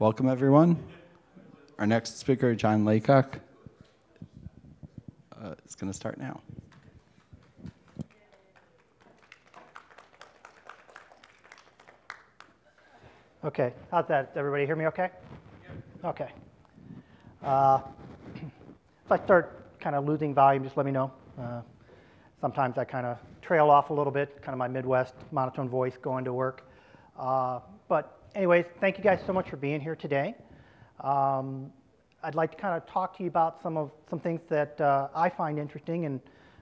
Welcome, everyone. Our next speaker, John Laycock, is going to start now. Okay, how's that? Everybody hear me okay? Yeah. Okay. If I start kind of losing volume, just let me know. Sometimes I kind of trail off a little bit, kind of my Midwest monotone voice going to work. But anyways, thank you guys so much for being here today. I'd like to kind of talk to you about some things that I find interesting, and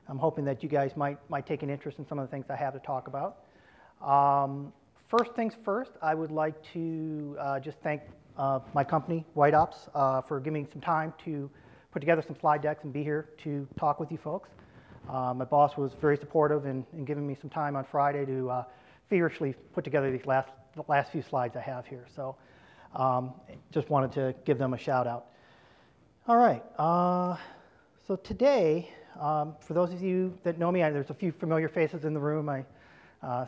I'm hoping that you guys might take an interest in some of the things I have to talk about. First things first, I would like to just thank my company, White Ops, for giving me some time to put together some slide decks and be here to talk with you folks. My boss was very supportive in giving me some time on Friday to feverishly put together these the last few slides I have here. So just wanted to give them a shout out. All right, so today, for those of you that know me, there's a few familiar faces in the room. I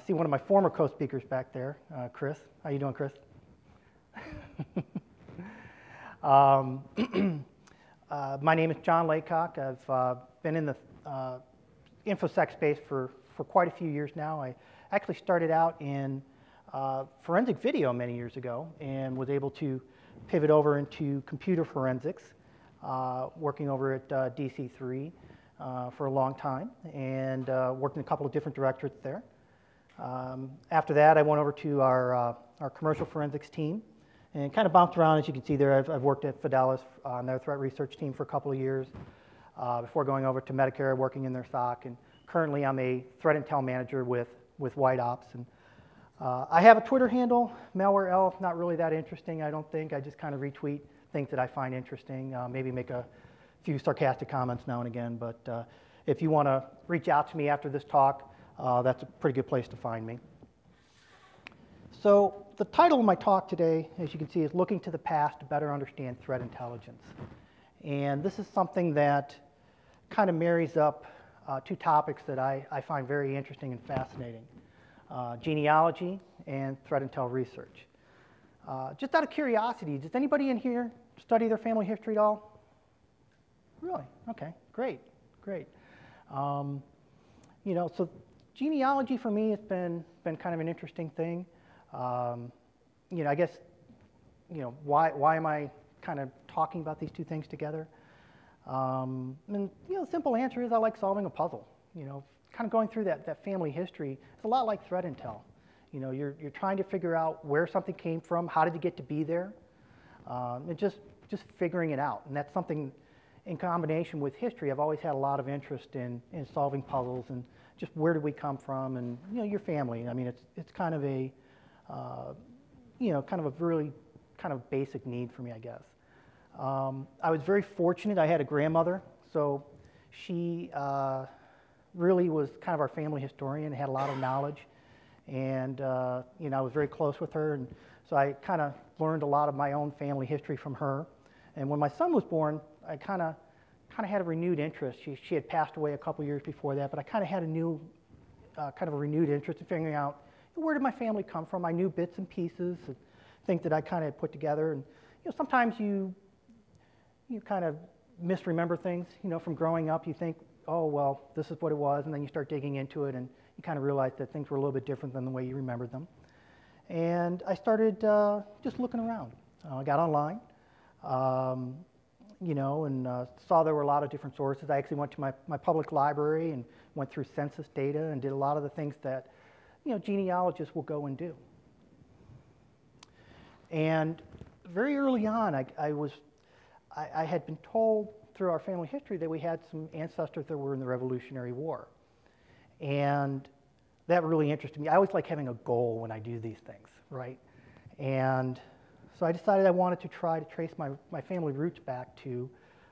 see one of my former co-speakers back there, Chris. How you doing, Chris? My name is John Laycock. I've been in the InfoSec space for quite a few years now. I actually started out in forensic video many years ago and was able to pivot over into computer forensics, working over at DC3 for a long time, and worked in a couple of different directorates there. After that, I went over to our commercial forensics team and kind of bounced around. As you can see there, I've worked at Fidelis on their threat research team for a couple of years before going over to Medicare, working in their SOC, and currently I'm a threat intel manager with White Ops. And I have a Twitter handle, MalwareElf. Not really that interesting, I don't think. I just kind of retweet things that I find interesting, maybe make a few sarcastic comments now and again. But if you want to reach out to me after this talk, that's a pretty good place to find me. So the title of my talk today, as you can see, is Looking to the Past to Better Understand Threat Intelligence. And this is something that kind of marries up two topics that I find very interesting and fascinating. Genealogy and threat intel research. Just out of curiosity, does anybody in here study their family history at all? Really? Okay, great, great. You know, so genealogy for me has been kind of an interesting thing. You know, I guess, you know, why am I kind of talking about these two things together? And, you know, the simple answer is I like solving a puzzle, you know. Kind of going through that family history, it's a lot like threat intel. You know, you're trying to figure out where something came from, how did it get to be there, and just figuring it out. And that's something, in combination with history, I've always had a lot of interest in solving puzzles and just where did we come from, and you know, your family. I mean, it's kind of a you know, kind of a really kind of basic need for me, I guess. I was very fortunate. I had a grandmother, so she. Really was kind of our family historian, had a lot of knowledge, and you know, I was very close with her, and so I kind of learned a lot of my own family history from her. And when my son was born, I kind of had a renewed interest. She had passed away a couple years before that, but I kind of had a new, kind of a renewed interest in figuring out where did my family come from. I knew bits and pieces and things that I kind of put together, and you know, sometimes you kind of misremember things, you know, from growing up. You think, oh, well, this is what it was, and then you start digging into it, and you kind of realize that things were a little bit different than the way you remembered them. And I started just looking around. I got online, you know, and saw there were a lot of different sources. I actually went to my public library and went through census data and did a lot of the things that, you know, genealogists will go and do. And very early on, I had been told through our family history that we had some ancestors that were in the Revolutionary War. And that really interested me. I always like having a goal when I do these things, right? And so I decided I wanted to try to trace my family roots back to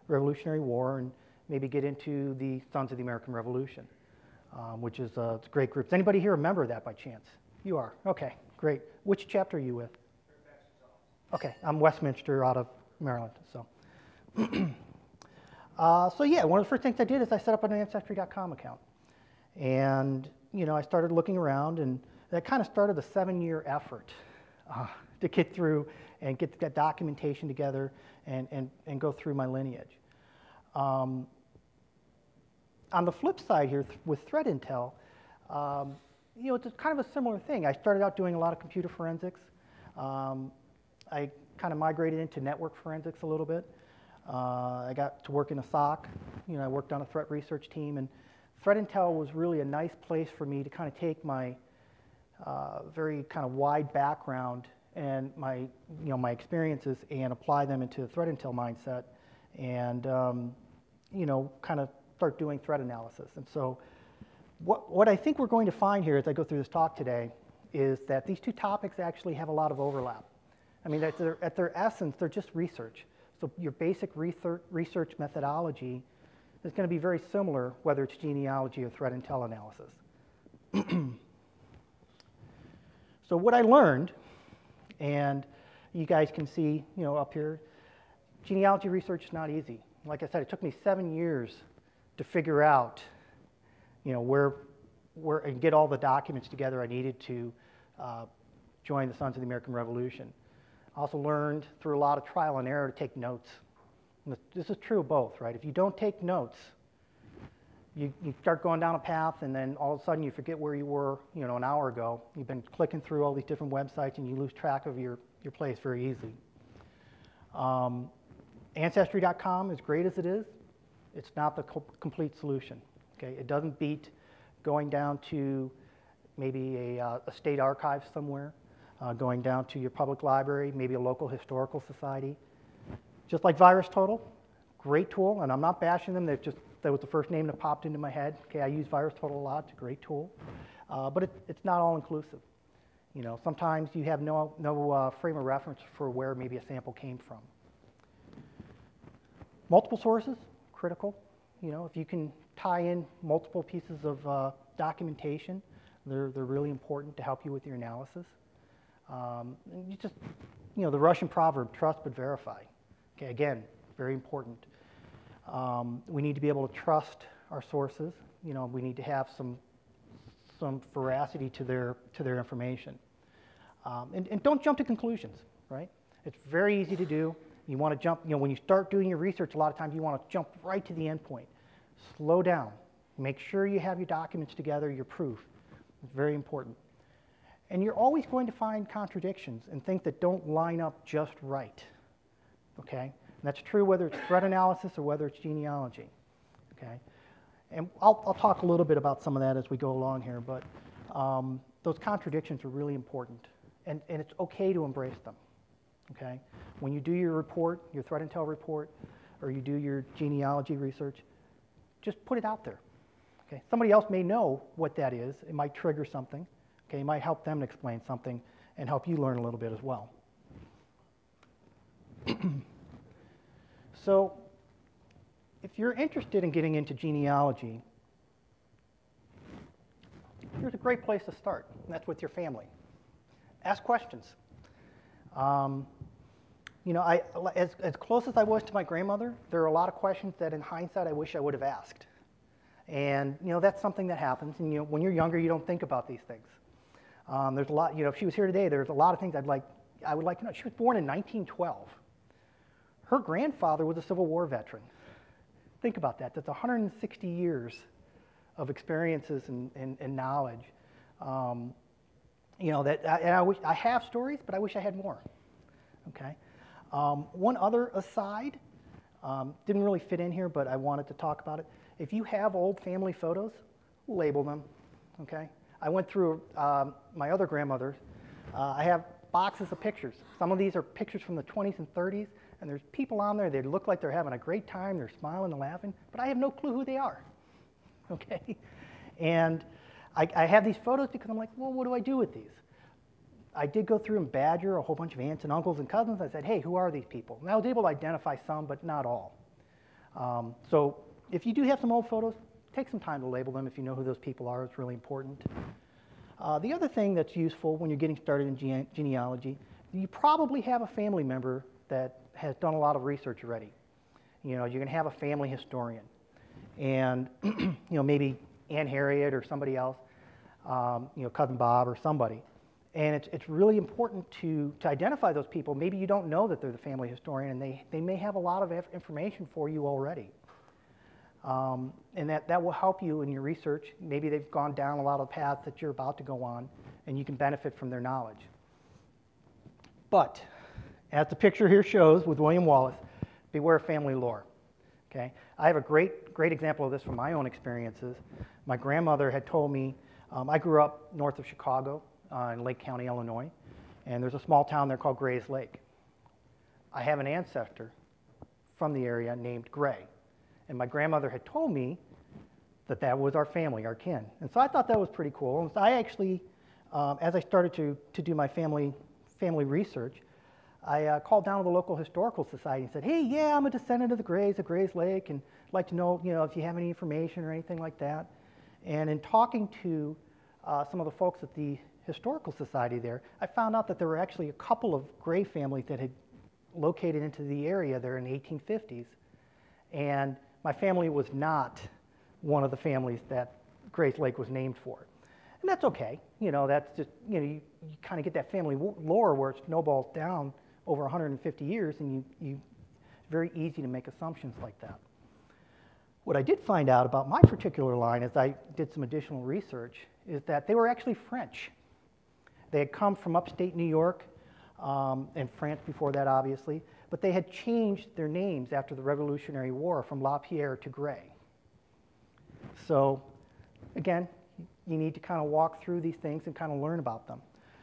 Revolutionary War and maybe get into the Sons of the American Revolution, which is it's a great group. Does anybody here remember that by chance? You are, okay, great. Which chapter are you with? Okay, I'm Westminster out of Maryland, so. So yeah, one of the first things I did is I set up an Ancestry.com account. And, you know, I started looking around, and that kind of started a 7-year effort to get through and get that documentation together and go through my lineage. On the flip side here with threat intel, you know, it's kind of a similar thing. I started out doing a lot of computer forensics. I kind of migrated into network forensics a little bit. I got to work in a SOC. You know, I worked on a threat research team, and threat intel was really a nice place for me to kind of take my very kind of wide background and my, you know, my experiences and apply them into the threat intel mindset, and you know, kind of start doing threat analysis. And so, what I think we're going to find here as I go through this talk today is that these two topics actually have a lot of overlap. I mean, at their essence, they're just research. So your basic research methodology is going to be very similar, whether it's genealogy or threat intel analysis. So what I learned, and you guys can see, you know, up here, genealogy research is not easy. Like I said, it took me 7 years to figure out, you know, where and get all the documents together I needed to join the Sons of the American Revolution. I also learned through a lot of trial and error to take notes. And this is true of both, right? If you don't take notes, you start going down a path, and then all of a sudden you forget where you were, you know, an hour ago. You've been clicking through all these different websites, and you lose track of your place very easily. Ancestry.com, as great as it is, it's not the complete solution. Okay, it doesn't beat going down to maybe a state archive somewhere, going down to your public library, maybe a local historical society. Just like VirusTotal, great tool, and I'm not bashing them. They're just, that was the first name that popped into my head. Okay, I use VirusTotal a lot. It's a great tool, but it's not all-inclusive. You know, sometimes you have no frame of reference for where maybe a sample came from. Multiple sources, critical. You know, if you can tie in multiple pieces of documentation, they're really important to help you with your analysis. And you just, you know, the Russian proverb, trust but verify. Okay, again, very important. We need to be able to trust our sources. You know, we need to have some veracity to their information. And don't jump to conclusions, right? It's very easy to do. You want to jump, you know, when you start doing your research, a lot of times you want to jump right to the end point. Slow down. Make sure you have your documents together, your proof. It's very important. And you're always going to find contradictions and things that don't line up just right, okay? And that's true whether it's threat analysis or whether it's genealogy, okay? And I'll talk a little bit about some of that as we go along here, but those contradictions are really important, and it's okay to embrace them, okay? When you do your report, your threat intel report, or you do your genealogy research, just put it out there, okay? Somebody else may know what that is. It might trigger something. Okay, it might help them explain something and help you learn a little bit as well. So, if you're interested in getting into genealogy, here's a great place to start, and that's with your family. Ask questions. You know, as close as I was to my grandmother, there are a lot of questions that in hindsight I wish I would have asked. And, you know, that's something that happens, and, you know, when you're younger, you don't think about these things. There's a lot, you know, if she was here today, there's a lot of things I would like to know. She was born in 1912. Her grandfather was a Civil War veteran. Think about that. That's 160 years of experiences and knowledge. You know, I have stories, but I wish I had more, okay? One other aside, didn't really fit in here, but I wanted to talk about it. If you have old family photos, label them, okay? I went through my other grandmother's. I have boxes of pictures. Some of these are pictures from the 20s and 30s, and there's people on there, they look like they're having a great time, they're smiling and laughing, but I have no clue who they are, okay? And I have these photos because I'm like, well, what do I do with these? I did go through and badger a whole bunch of aunts and uncles and cousins. I said, hey, who are these people? And I was able to identify some, but not all. So if you do have some old photos, take some time to label them if you know who those people are. It's really important. The other thing that's useful when you're getting started in genealogy, you probably have a family member that has done a lot of research already. You know, you're going to have a family historian. And, you know, maybe Aunt Harriet or somebody else, you know, Cousin Bob or somebody. And it's really important to identify those people. Maybe you don't know that they're the family historian, and they may have a lot of information for you already. And that will help you in your research. Maybe they've gone down a lot of paths that you're about to go on, and you can benefit from their knowledge. But as the picture here shows with William Wallace, beware of family lore. Okay? I have a great example of this from my own experiences. My grandmother had told me, I grew up north of Chicago in Lake County, Illinois, and there's a small town there called Grays Lake. I have an ancestor from the area named Gray. And my grandmother had told me that that was our family, our kin. And so I thought that was pretty cool. And so I actually, as I started to do my family research, I called down to the local historical society and said, hey, yeah, I'm a descendant of the Grays of Grays Lake, and I'd like to know, if you have any information or anything like that. And in talking to some of the folks at the historical society there, I found out that there were actually a couple of Gray families that had located into the area there in the 1850s. And my family was not one of the families that Grays Lake was named for. And that's okay. That's just, you kind of get that family lore where it snowballs down over 150 years, and you very easy to make assumptions like that. What I did find out about my particular line, as I did some additional research, is that they were actually French. They had come from upstate New York and France before that, obviously. But they had changed their names after the Revolutionary War from La Pierre to Gray. So again, you need to kind of walk through these things and kind of learn about them.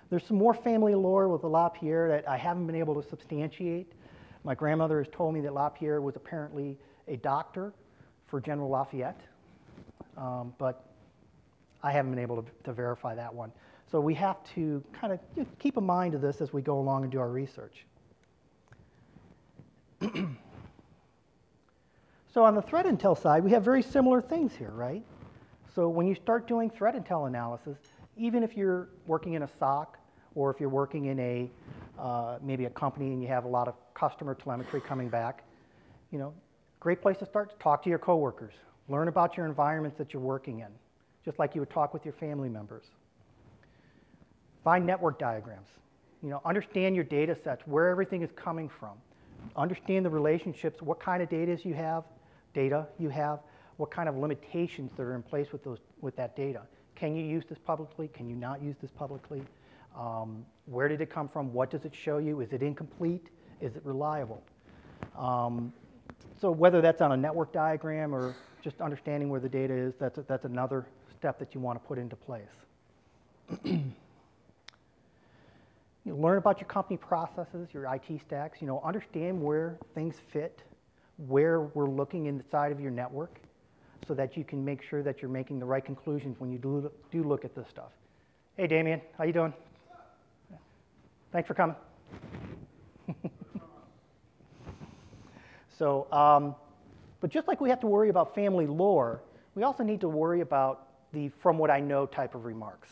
There's some more family lore with the La Pierre that I haven't been able to substantiate. My grandmother has told me that La Pierre was apparently a doctor for General Lafayette, but I haven't been able to verify that one. So we have to kind of keep in mind of this as we go along and do our research. So on the threat intel side, we have very similar things here, right? So when you start doing threat intel analysis, even if you're working in a SOC or if you're working in a maybe a company and you have a lot of customer telemetry coming back, great place to start, talk to your coworkers. Learn about your environments that you're working in, just like you would talk with your family members. Find network diagrams. Understand your data sets, where everything is coming from. Understand the relationships, what kind of data you have, what kind of limitations that are in place with that data. Can you use this publicly? Can you not use this publicly? Where did it come from? What does it show you? Is it incomplete? Is it reliable? So whether that's on a network diagram or just understanding where the data is, that's another step that you want to put into place. You learn about your company processes, your IT stacks, understand where things fit, where we're looking inside of your network so that you can make sure that you're making the right conclusions when you do look at this stuff. Hey, Damien, how you doing? Thanks for coming. So, but just like we have to worry about family lore, we also need to worry about the from what I know type of remarks.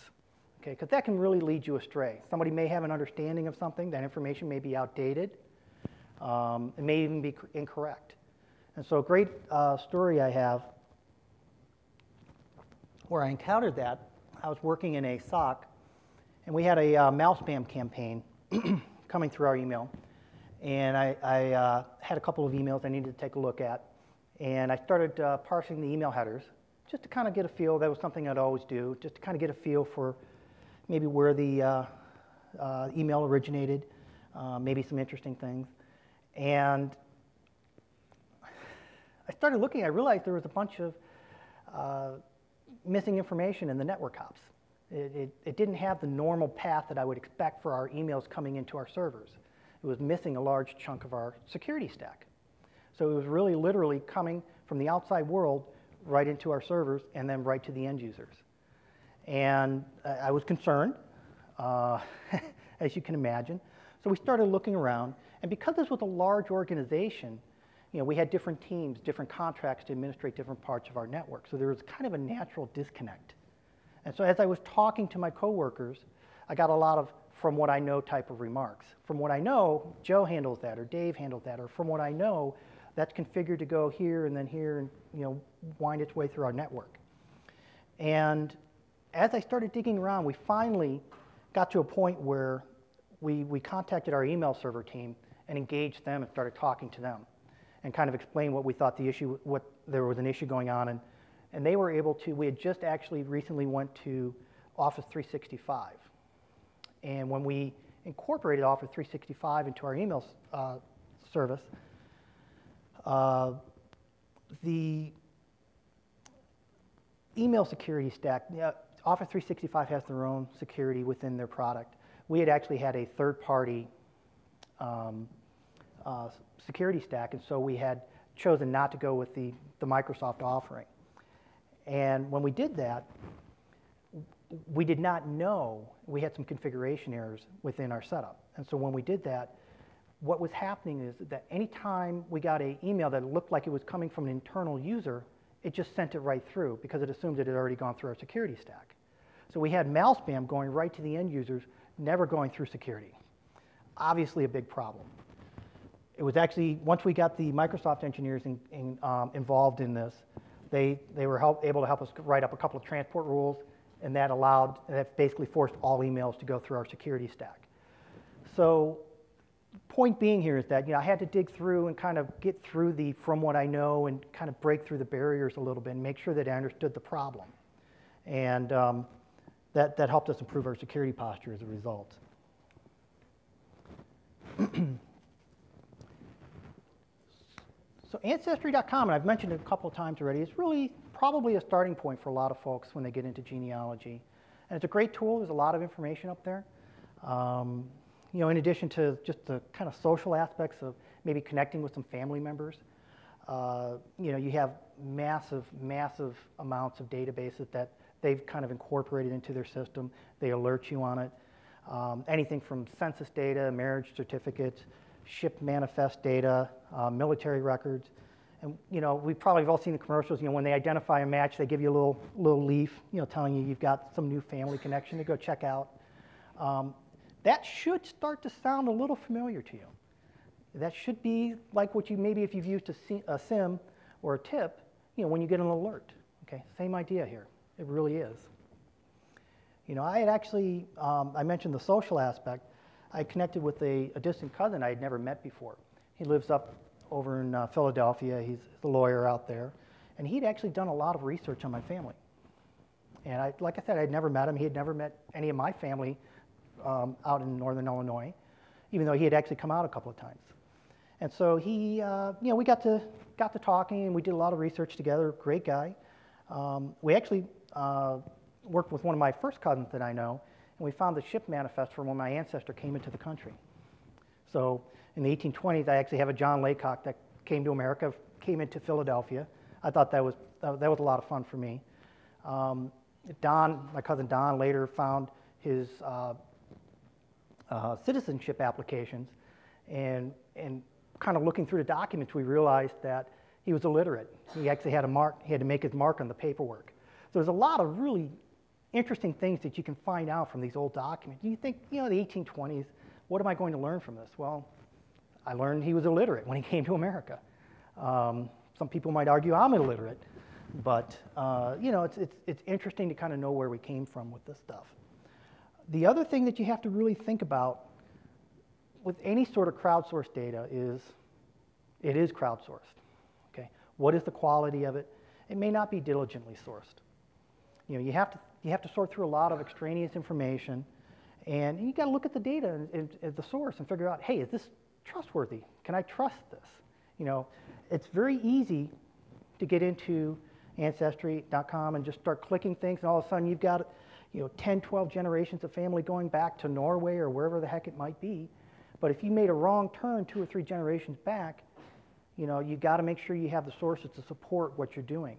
Okay, because that can really lead you astray. Somebody may have an understanding of something. That information may be outdated. It may even be incorrect. And so a great story I have where I encountered that. I was working in a SOC, and we had a mail spam campaign coming through our email. And I had a couple of emails I needed to take a look at. And I started parsing the email headers just to kind of get a feel. That was something I'd always do, just to kind of get a feel for maybe where the email originated, maybe some interesting things. And I started looking. I realized there was a bunch of missing information in the network hops. It didn't have the normal path that I would expect for our emails coming into our servers. It was missing a large chunk of our security stack. So it was really literally coming from the outside world right into our servers and then right to the end users. And I was concerned, as you can imagine. So we started looking around. And because this was a large organization, we had different teams, different contracts to administrate different parts of our network. So there was kind of a natural disconnect. And so as I was talking to my coworkers, I got a lot of from what I know type of remarks. From what I know, Joe handles that, or Dave handles that, or from what I know, that's configured to go here and then here and wind its way through our network. And as I started digging around, we finally got to a point where we contacted our email server team and engaged them and started talking to them and kind of explained what we thought the issue, what there was an issue going on. And they were able to, we had just actually recently went to Office 365. And when we incorporated Office 365 into our email service, the email security stack, Office 365 has their own security within their product. We had actually had a third-party security stack, and so we had chosen not to go with the Microsoft offering. And when we did that, we did not know, we had some configuration errors within our setup. And so when we did that, what was happening is that anytime we got an email that looked like it was coming from an internal user, it just sent it right through because it assumed it had already gone through our security stack. So we had mal spam going right to the end users, never going through security. Obviously a big problem. It was actually, once we got the Microsoft engineers involved in this, they were able to help us write up a couple of transport rules, and that allowed, that basically forced all emails to go through our security stack. So point being here is that, you know, I had to dig through and kind of get through the from what I know and kind of break through the barriers a little bit and make sure that I understood the problem. And that helped us improve our security posture as a result. So Ancestry.com, and I've mentioned it a couple of times already, is really probably a starting point for a lot of folks when they get into genealogy. And it's a great tool. There's a lot of information up there. You know, in addition to just the kind of social aspects of maybe connecting with some family members, you know, you have massive, massive amounts of databases that they've kind of incorporated into their system. They alert you on it. Anything from census data, marriage certificates, ship manifest data, military records. And, you know, we probably have all seen the commercials, you know, when they identify a match, they give you a little leaf, you know, telling you you've got some new family connection to go check out. That should start to sound a little familiar to you. That should be like what you, maybe if you've used a SIM or a tip, you know, when you get an alert, okay? Same idea here, it really is. You know, I had actually, I mentioned the social aspect. I connected with a distant cousin I had never met before. He lives up over in Philadelphia, he's the lawyer out there, and he'd actually done a lot of research on my family. And I, like I said, I'd never met him, he had never met any of my family out in northern Illinois, even though he had actually come out a couple of times. And so he, you know, we got to talking and we did a lot of research together, great guy. We actually worked with one of my first cousins that I know, and we found the ship manifest from when my ancestor came into the country. So in the 1820s, I actually have a John Laycock that came to America, came into Philadelphia. I thought that was a lot of fun for me. Don, my cousin Don, later found his citizenship applications, and kind of looking through the documents, we realized that he was illiterate. He actually had a mark, he had to make his mark on the paperwork. So there's a lot of really interesting things that you can find out from these old documents. You think, you know, the 1820s, what am I going to learn from this? Well, I learned he was illiterate when he came to America. Some people might argue I'm illiterate, but you know, it's interesting to kind of know where we came from with this stuff. The other thing that you have to really think about with any sort of crowdsourced data is, it is crowdsourced, okay? What is the quality of it? It may not be diligently sourced. You know, you have to sort through a lot of extraneous information, and you gotta look at the data and the source and figure out, hey, is this trustworthy? Can I trust this? You know, it's very easy to get into Ancestry.com and just start clicking things, and all of a sudden you've got, you know, 10, 12 generations of family going back to Norway or wherever the heck it might be. But if you made a wrong turn 2 or 3 generations back, you know, you got to make sure you have the sources to support what you're doing.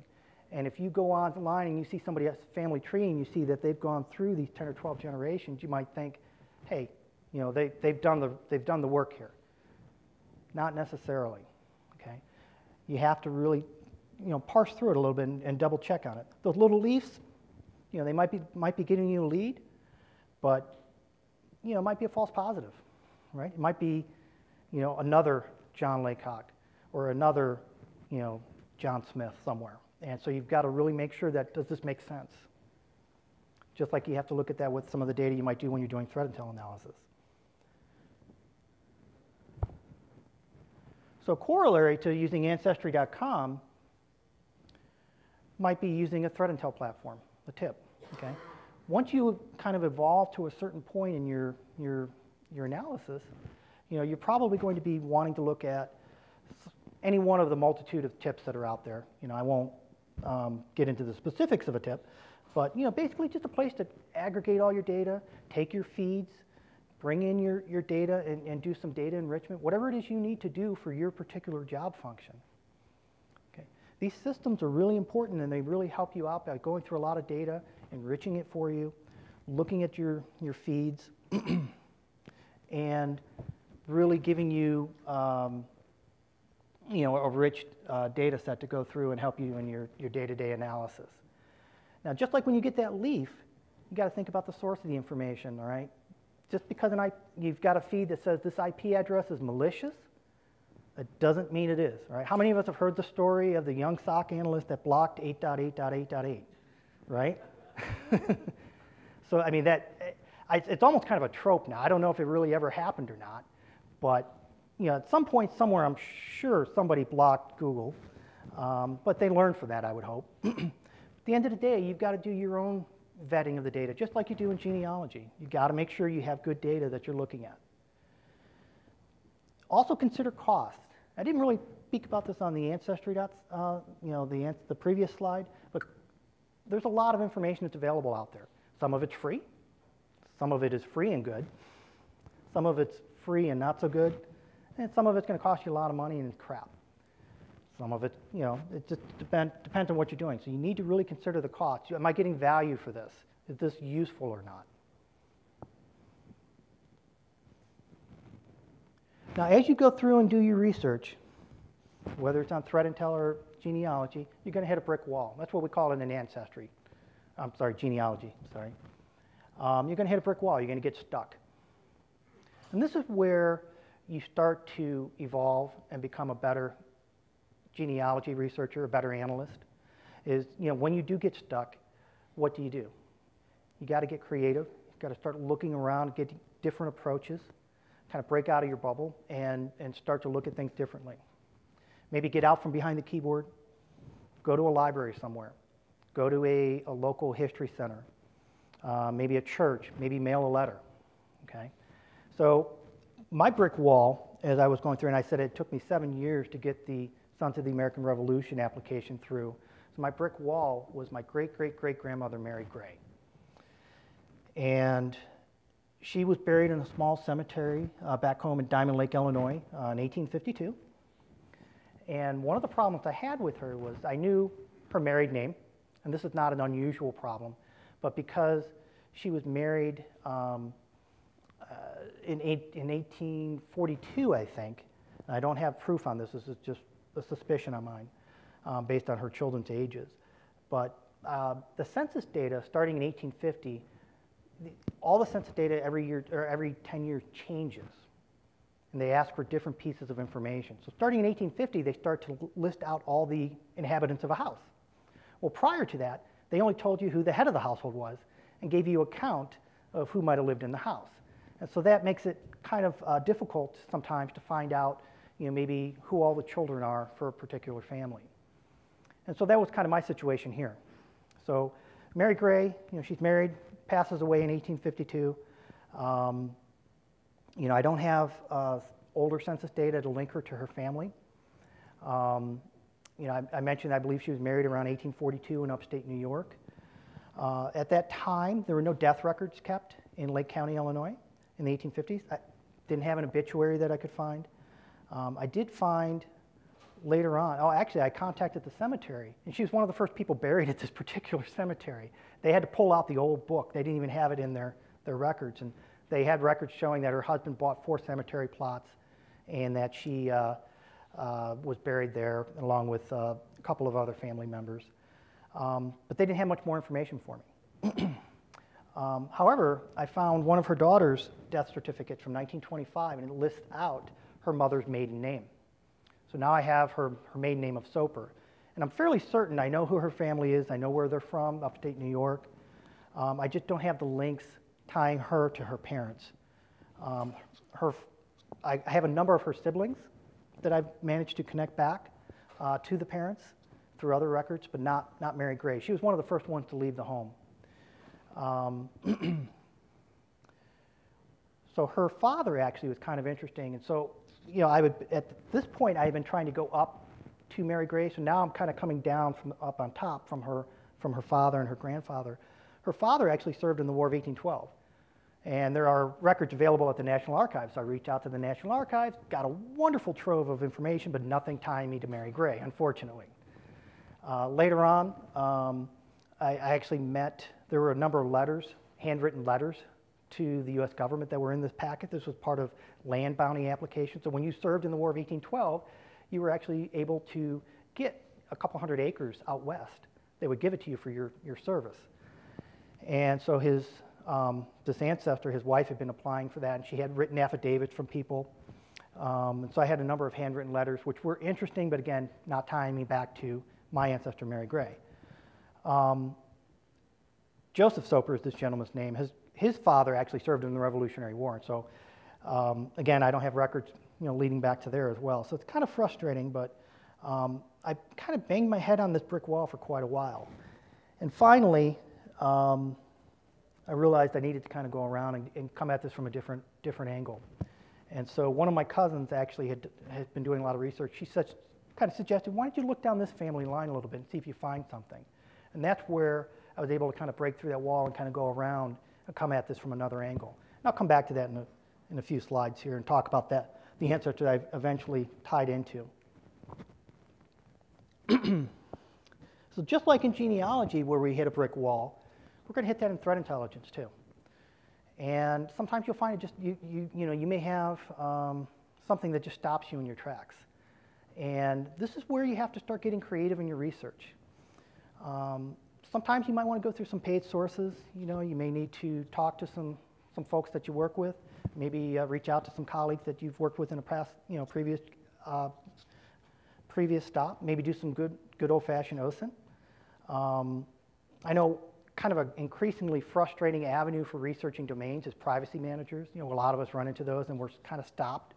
And if you go online and you see somebody else's family tree and you see that they've gone through these 10 or 12 generations, you might think, hey, you know, they've done the work here. Not necessarily, okay? You have to really, you know, parse through it a little bit and double check on it. Those little leaves, you know, they might be giving you a lead, but, you know, it might be a false positive, right? It might be, you know, another John Laycock or another, you know, John Smith somewhere. And so you've got to really make sure that, does this make sense? just like you have to look at that with some of the data you might do when you're doing threat intel analysis. So corollary to using Ancestry.com might be using a threat intel platform, a tip, okay? Once you kind of evolve to a certain point in your analysis, you know, you're probably going to be wanting to look at any one of the multitude of tips that are out there. You know, I won't get into the specifics of a tip, but you know, basically just a place to aggregate all your data, take your feeds, bring in your data and do some data enrichment, whatever it is you need to do for your particular job function. Okay. These systems are really important and they really help you out by going through a lot of data, enriching it for you, looking at your feeds, and really giving you you know, a rich data set to go through and help you in your day-to-day analysis. Now, just like when you get that leaf, you got to think about the source of the information, all right? Just because you've got a feed that says this IP address is malicious, it doesn't mean it is. Right? How many of us have heard the story of the young SOC analyst that blocked 8.8.8.8, right? So I mean, it's almost kind of a trope now. I don't know if it really ever happened or not, but you know, at some point somewhere, I'm sure somebody blocked Google, but they learned from that, I would hope. At the end of the day, you've got to do your own vetting of the data, just like you do in genealogy. You've got to make sure you have good data that you're looking at. Also consider cost. I didn't really speak about this on the Ancestry, you know, the previous slide, but there's a lot of information that's available out there. Some of it's free. Some of it is free and good. Some of it's free and not so good. And some of it's going to cost you a lot of money and it's crap. Some of it, you know, it just depends on what you're doing. So you need to really consider the cost. Am I getting value for this? Is this useful or not? Now, as you go through and do your research, whether it's on threat intel or genealogy, you're going to hit a brick wall. That's what we call it in ancestry. I'm sorry, genealogy, sorry. You're going to hit a brick wall. You're going to get stuck. And this is where you start to evolve and become a better genealogy researcher, a better analyst, is, you know, when you do get stuck, what do? You got to get creative. You've got to start looking around, get different approaches, kind of break out of your bubble and start to look at things differently. Maybe get out from behind the keyboard, go to a library somewhere, go to a local history center, maybe a church, maybe mail a letter, okay? So my brick wall, as I was going through, and I said it took me 7 years to get the Sons of the American Revolution application through. So my brick wall was my great-great-great-grandmother, Mary Gray. And she was buried in a small cemetery back home in Diamond Lake, Illinois, in 1852. And one of the problems I had with her was I knew her married name, and this is not an unusual problem, but because she was married in 1842, I think, and I don't have proof on this, this is just a suspicion on mine, based on her children's ages. But the census data starting in 1850, all the census data every year or every 10 years changes, and they ask for different pieces of information. So starting in 1850, they start to list out all the inhabitants of a house. Well, prior to that, they only told you who the head of the household was and gave you a count of who might have lived in the house. And so that makes it kind of difficult sometimes to find out, you know, maybe who all the children are for a particular family. And so that was kind of my situation here. So Mary Gray, you know, she's married, passes away in 1852. You know, I don't have older census data to link her to her family. You know, I mentioned I believe she was married around 1842 in upstate New York. At that time, there were no death records kept in Lake County, Illinois in the 1850s. I didn't have an obituary that I could find. I did find later on, oh, actually, I contacted the cemetery, and she was one of the first people buried at this particular cemetery. They had to pull out the old book. They didn't even have it in their records, and they had records showing that her husband bought 4 cemetery plots and that she was buried there along with a couple of other family members. But they didn't have much more information for me. However, I found one of her daughter's death certificates from 1925, and it lists out her mother's maiden name. So now I have her maiden name of Soper. And I'm fairly certain I know who her family is. I know where they're from, upstate New York. I just don't have the links tying her to her parents. I have a number of her siblings that I've managed to connect back to the parents through other records, but not Mary Gray. She was one of the first ones to leave the home. So her father actually was kind of interesting, and so I would, at this point I had been trying to go up to Mary Gray, so now I'm kind of coming down from up on top from her father and her grandfather. Her father actually served in the War of 1812, and there are records available at the National Archives. So I reached out to the National Archives, got a wonderful trove of information, but nothing tying me to Mary Gray, unfortunately. Later on, I actually met, there were a number of letters, handwritten letters to the US government that were in this packet. This was part of land bounty applications. So when you served in the War of 1812, you were actually able to get a couple hundred acres out west. They would give it to you for your service. And so his, this ancestor, his wife had been applying for that, and she had written affidavits from people. And so I had a number of handwritten letters, which were interesting, but again, not tying me back to my ancestor, Mary Gray. Joseph Soper is this gentleman's name. His father actually served in the Revolutionary War. And so again, I don't have records leading back to there as well. So it's kind of frustrating, but I kind of banged my head on this brick wall for quite a while. And finally, I realized I needed to kind of go around and come at this from a different angle. And so one of my cousins actually had been doing a lot of research. She kind of suggested, why don't you look down this family line a little bit and see if you find something? And that's where I was able to kind of break through that wall and kind of go around and come at this from another angle. And I'll come back to that in a few slides here and talk about that, the ancestor that I eventually tied into. So just like in genealogy where we hit a brick wall, we're going to hit that in threat intelligence too. And sometimes you'll find it just, you may have something that just stops you in your tracks. And this is where you have to start getting creative in your research. Sometimes you might want to go through some paid sources. You may need to talk to some folks that you work with, maybe reach out to some colleagues that you've worked with in a past, previous stop, maybe do some good old-fashioned OSINT. I know kind of an increasingly frustrating avenue for researching domains is privacy managers. A lot of us run into those and we're kind of stopped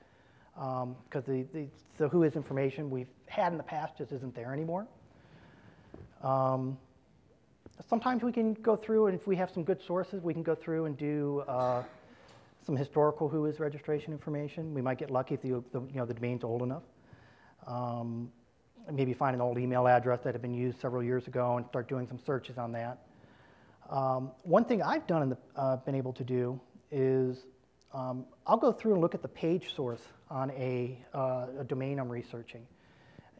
because the who is information we've had in the past just isn't there anymore. Sometimes we can go through, and if we have some good sources, we can go through and do some historical who is registration information. We might get lucky if the domain's old enough. Maybe find an old email address that had been used several years ago and start doing some searches on that. One thing I've done and been able to do is I'll go through and look at the page source on a domain I'm researching.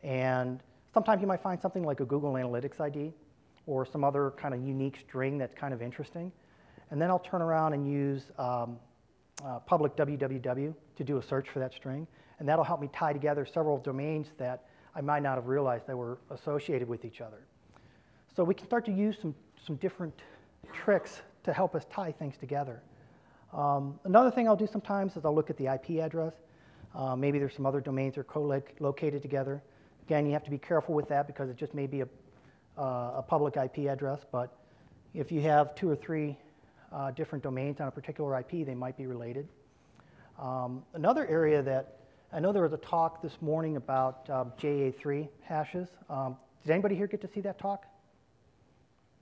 And sometimes you might find something like a Google Analytics ID or some other kind of unique string that's kind of interesting. And then I'll turn around and use public www to do a search for that string. And that'll help me tie together several domains that I might not have realized that were associated with each other. So we can start to use some different tricks to help us tie things together. Another thing I'll do sometimes is I'll look at the IP address. Maybe there's some other domains that are co-located together. Again, you have to be careful with that because it just may be a public IP address, but if you have 2 or 3 different domains on a particular IP, they might be related. Another area that I know there was a talk this morning about JA3 hashes. Did anybody here get to see that talk?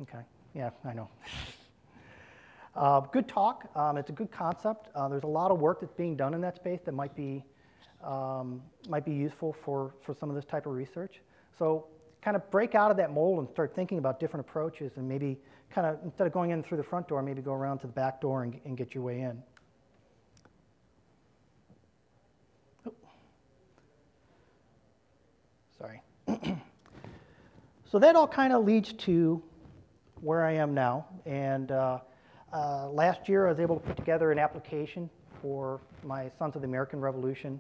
Okay, yeah, I know. Good talk. It's a good concept. There's a lot of work that's being done in that space that might be useful for some of this type of research. So kind of break out of that mold and start thinking about different approaches, and maybe kind of instead of going in through the front door, maybe go around to the back door and get your way in. So that all kind of leads to where I am now. And last year I was able to put together an application for my Sons of the American Revolution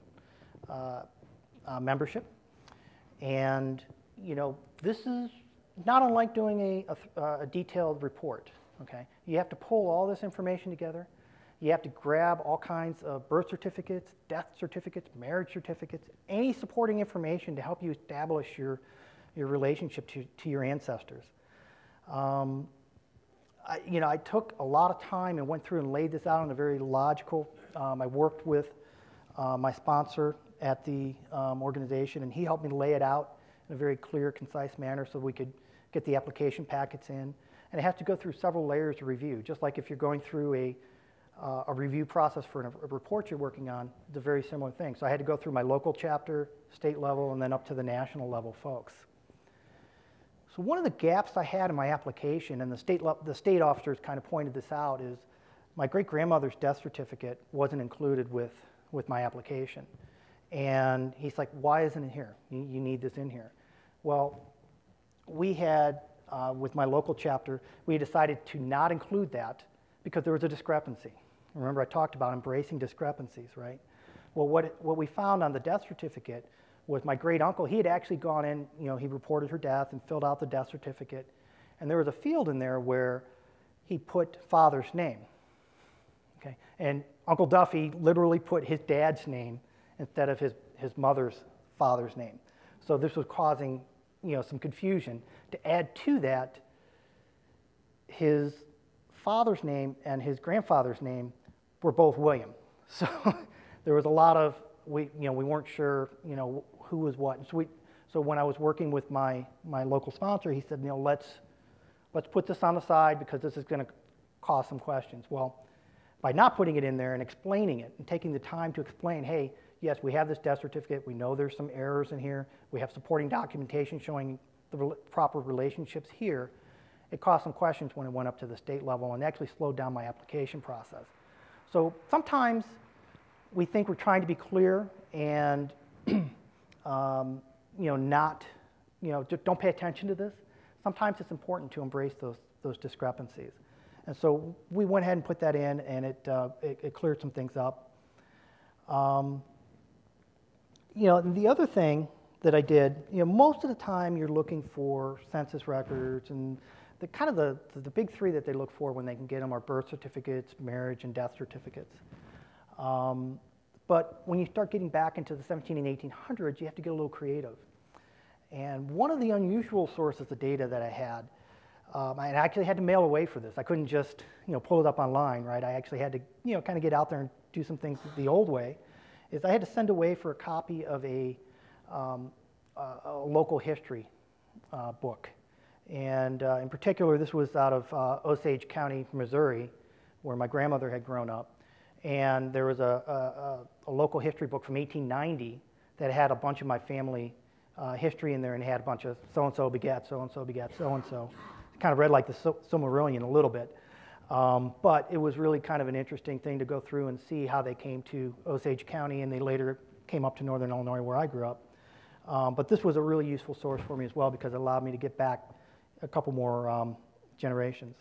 membership. And this is not unlike doing a detailed report. Okay, you have to pull all this information together. You have to grab all kinds of birth certificates, death certificates, marriage certificates, any supporting information to help you establish your relationship to your ancestors. I took a lot of time and went through and laid this out in a very logical, I worked with my sponsor at the organization, and he helped me lay it out in a very clear, concise manner so we could get the application packets in. And it has to go through several layers of review, just like if you're going through a review process for a report you're working on, it's a very similar thing. So I had to go through my local chapter, state level, and then up to the national level folks. So one of the gaps I had in my application, and the state officers kind of pointed this out, is my great-grandmother's death certificate wasn't included with my application. And he's like, why isn't it here? You need this in here. Well, we had, with my local chapter, we decided to not include that because there was a discrepancy. Remember I talked about embracing discrepancies, right? Well, what we found on the death certificate was my great uncle, he had actually gone in, he reported her death and filled out the death certificate. And there was a field in there where he put father's name. Okay? And Uncle Duffy literally put his dad's name instead of his mother's father's name. So this was causing, some confusion. To add to that, his father's name and his grandfather's name were both William. So there was a lot of, we weren't sure, who was what. And so, when I was working with my local sponsor, he said, let's put this on the side because this is going to cause some questions. Well, by not putting it in there and explaining it and taking the time to explain, hey, yes, we have this death certificate. We know there's some errors in here. We have supporting documentation showing the proper relationships here. It caused some questions when it went up to the state level and actually slowed down my application process. So sometimes we think we're trying to be clear and don't pay attention to this. Sometimes it's important to embrace those discrepancies. And so we went ahead and put that in, and it cleared some things up. And the other thing that I did, most of the time you're looking for census records, and the big three that they look for when they can get them are birth certificates, marriage, and death certificates. But when you start getting back into the 17 and 1800s, you have to get a little creative. And one of the unusual sources of data that I had, I actually had to mail away for this. I couldn't just, pull it up online, right? I actually had to, kind of get out there and do some things the old way, is I had to send away for a copy of a local history book. And in particular, this was out of Osage County, Missouri, where my grandmother had grown up. And there was a local history book from 1890 that had a bunch of my family history in there, and had a bunch of so-and-so begat so-and-so begat so-and-so. It kind of read like the Silmarillion a little bit. But it was really kind of an interesting thing to go through and see how they came to Osage County, and they later came up to northern Illinois where I grew up. But this was a really useful source for me as well because it allowed me to get back a couple more generations.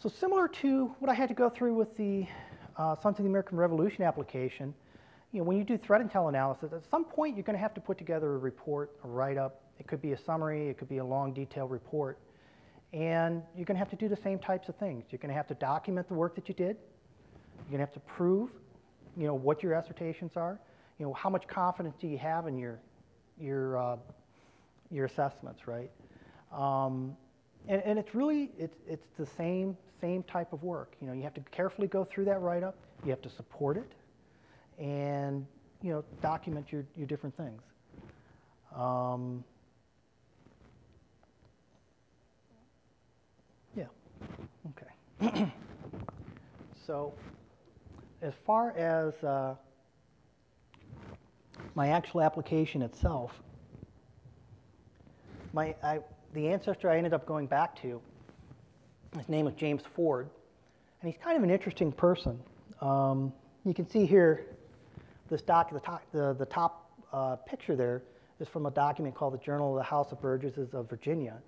So similar to what I had to go through with the Sons of the American Revolution application, when you do threat intel analysis, at some point you're going to have to put together a report, a write-up. It could be a summary. It could be a long, detailed report. And you're going to have to do the same types of things. You're going to have to document the work that you did. You're going to have to prove, what your assertions are. How much confidence do you have in your assessments, right? And it's really, it's the same type of work. You have to carefully go through that write-up. You have to support it and, document your different things. Yeah, okay. So as far as my actual application itself, the ancestor I ended up going back to, his name was James Ford, and he's kind of an interesting person. You can see here, this the top picture there is from a document called the Journal of the House of Burgesses of Virginia.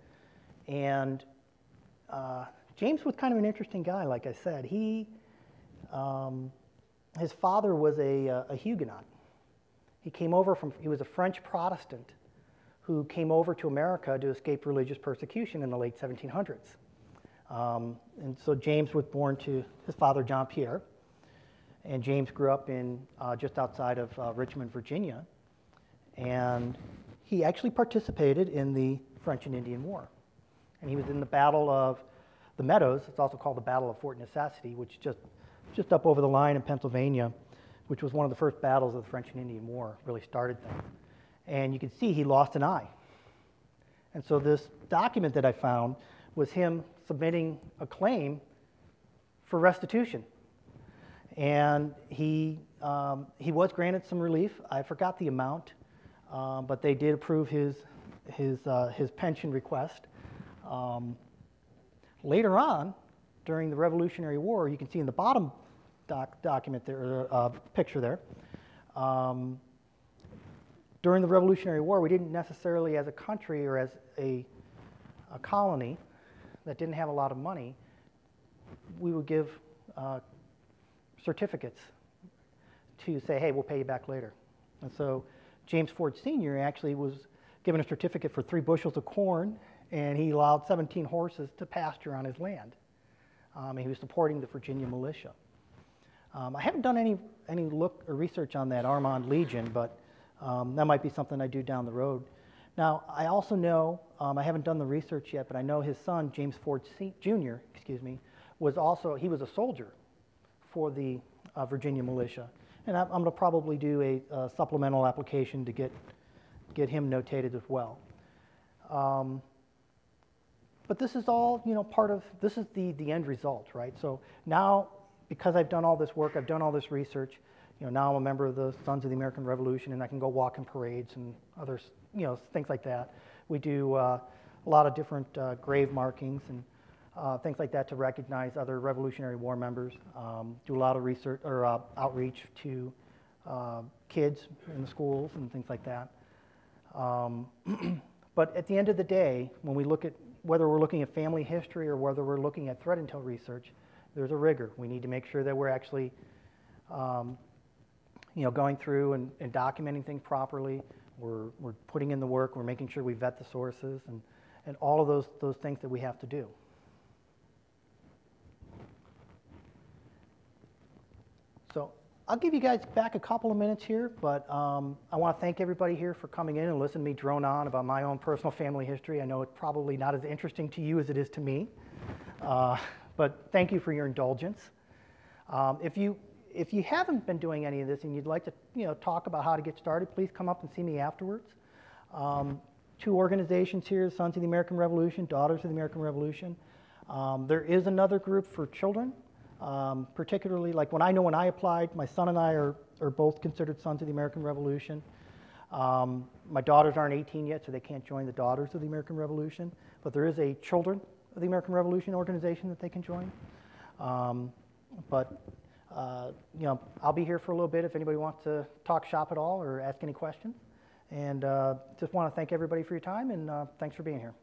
And James was kind of an interesting guy, like I said. His father was a Huguenot. He was a French Protestant who came over to America to escape religious persecution in the late 1700s. And so James was born to his father, Jean-Pierre, and James grew up in just outside of Richmond, Virginia, and he actually participated in the French and Indian War. and he was in the Battle of the Meadows. It's also called the Battle of Fort Necessity, which just up over the line in Pennsylvania, which was one of the first battles of the French and Indian War, really started things. And you can see he lost an eye. And so this document that I found was him submitting a claim for restitution. And he was granted some relief. I forgot the amount, but they did approve his pension request. Later on, during the Revolutionary War, you can see in the bottom document there, picture there, during the Revolutionary War, we didn't necessarily, as a country or as a colony that didn't have a lot of money, we would give certificates to say, hey, we'll pay you back later. And so James Ford Sr. actually was given a certificate for 3 bushels of corn, and he allowed 17 horses to pasture on his land. And he was supporting the Virginia militia. I haven't done any look or research on that Armand Legion, but that might be something I do down the road. Now, I also know, I haven't done the research yet, but I know his son, James Ford Jr., excuse me, was also, he was a soldier for the Virginia militia. And I'm going to probably do a supplemental application to get him notated as well. But this is all, you know, part of, this is the end result, right? So now, because I've done all this work, I've done all this research, you know, now I'm a member of the Sons of the American Revolution, and I can go walk in parades and other, you know, things like that. We do a lot of different grave markings and things like that to recognize other Revolutionary War members. Do a lot of research or outreach to kids in the schools and things like that. But at the end of the day, when we look at whether we're looking at family history or whether we're looking at threat intel research, there's a rigor. We need to make sure that we're actually, you know, going through and documenting things properly. We're putting in the work. We're making sure we vet the sources and all of those things that we have to do. So I'll give you guys back a couple of minutes here, but I want to thank everybody here for coming in and listening to me drone on about my own personal family history. I know it's probably not as interesting to you as it is to me, but thank you for your indulgence. If you haven't been doing any of this and you'd like to, you know, talk about how to get started, please come up and see me afterwards. Two organizations here, Sons of the American Revolution, Daughters of the American Revolution. There is another group for children, particularly like when I applied, my son and I are both considered Sons of the American Revolution. My daughters aren't 18 yet, so they can't join the Daughters of the American Revolution, but there is a Children of the American Revolution organization that they can join. You know, I'll be here for a little bit if anybody wants to talk shop at all or ask any questions. And just want to thank everybody for your time, and thanks for being here.